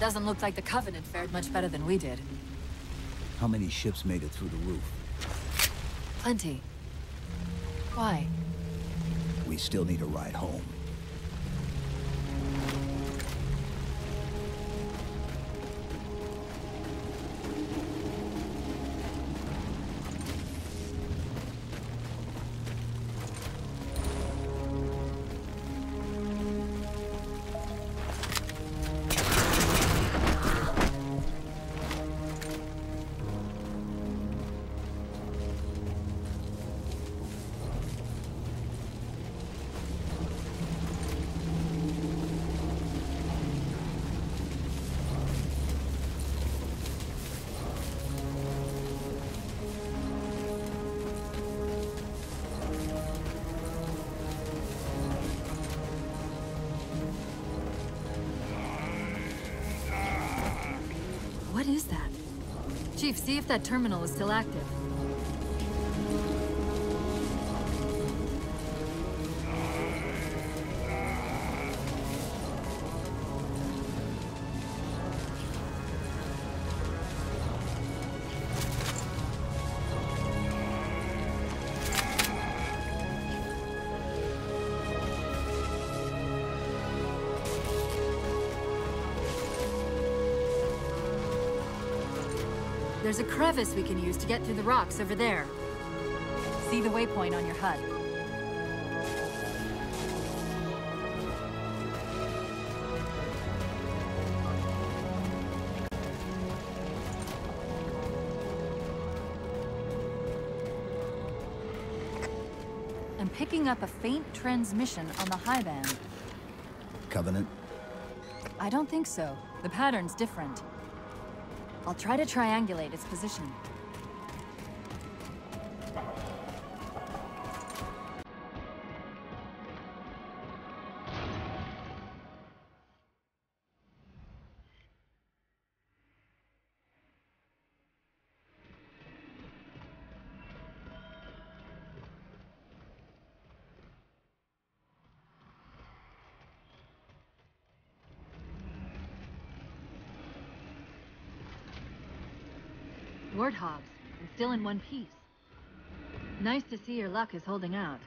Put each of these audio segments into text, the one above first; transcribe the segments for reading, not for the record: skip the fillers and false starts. Doesn't look like the Covenant fared much better than we did. How many ships made it through the roof? Plenty. Why? We still need a ride home. What is that? Chief, see if that terminal is still active. There's a crevice we can use to get through the rocks over there. See the waypoint on your HUD. I'm picking up a faint transmission on the high band. Covenant? I don't think so. The pattern's different. I'll try to triangulate its position. Lord Hobbs, and still in one piece. Nice to see your luck is holding out.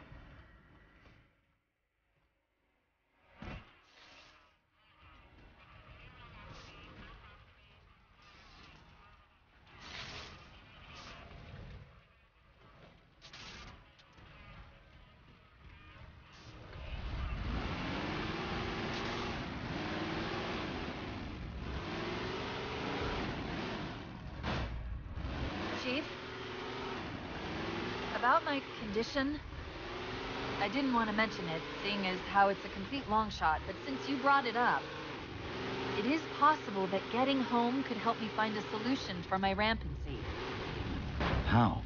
About my condition, I didn't want to mention it, seeing as how it's a complete long shot, but since you brought it up, it is possible that getting home could help me find a solution for my rampancy. How?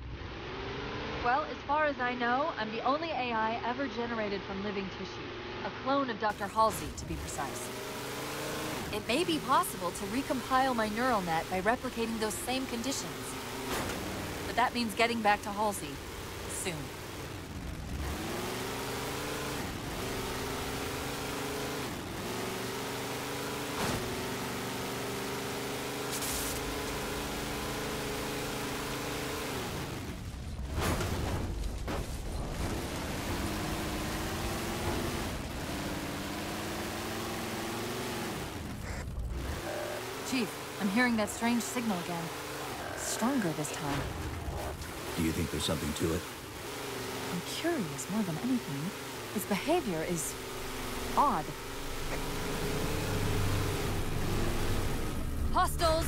Well, as far as I know, I'm the only AI ever generated from living tissue, a clone of Dr. Halsey, to be precise. It may be possible to recompile my neural net by replicating those same conditions, but that means getting back to Halsey. Soon. Chief, I'm hearing that strange signal again. Stronger this time. Do you think there's something to it? I'm curious more than anything. His behavior is odd. Hostiles!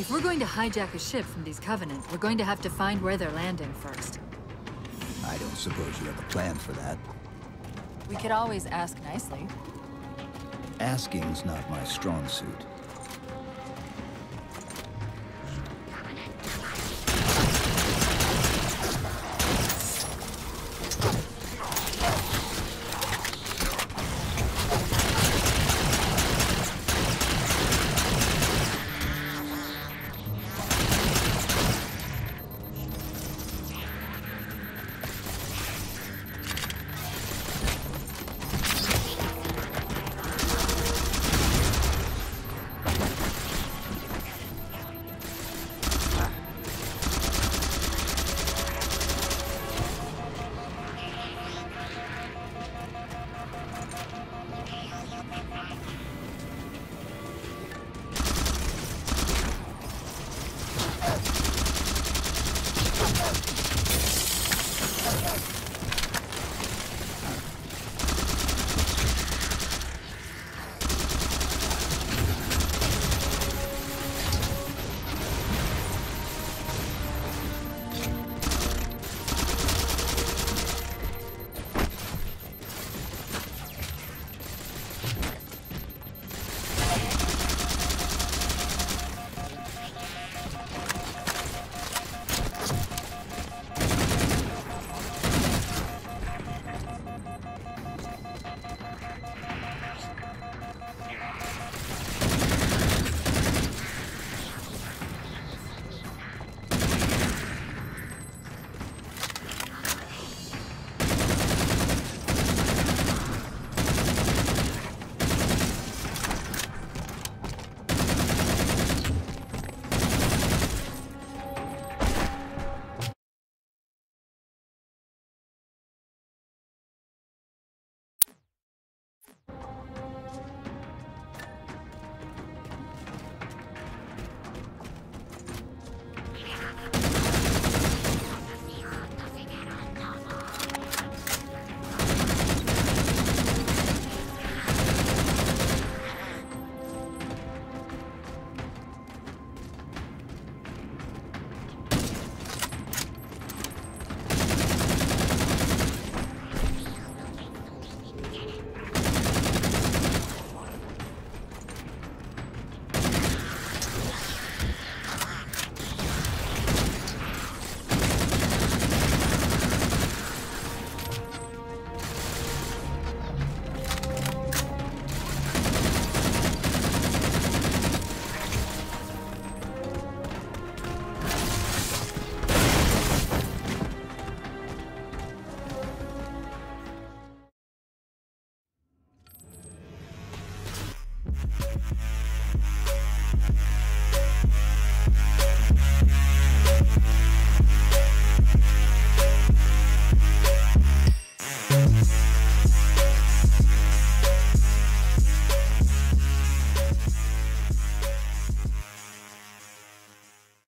If we're going to hijack a ship from these Covenant, we're going to have to find where they're landing first. I don't suppose you have a plan for that. We could always ask nicely. Asking's not my strong suit.